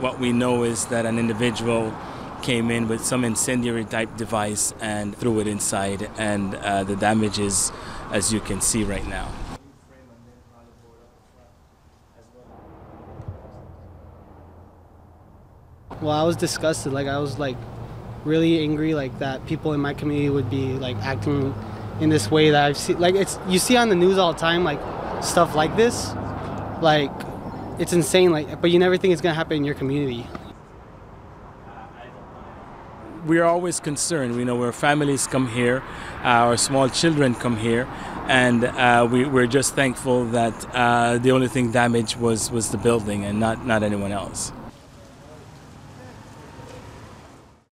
What we know is that an individual came in with some incendiary type device and threw it inside, and the damage is, as you can see right now. Well, I was disgusted. Like, I was like really angry, like that people in my community would be like acting in this way that I've seen. Like, it's, you see on the news all the time, like stuff like this. Like, it's insane. Like, but you never think it's gonna happen in your community. We are always concerned. We know our families come here, our small children come here, and we're just thankful that the only thing damaged was the building and not anyone else.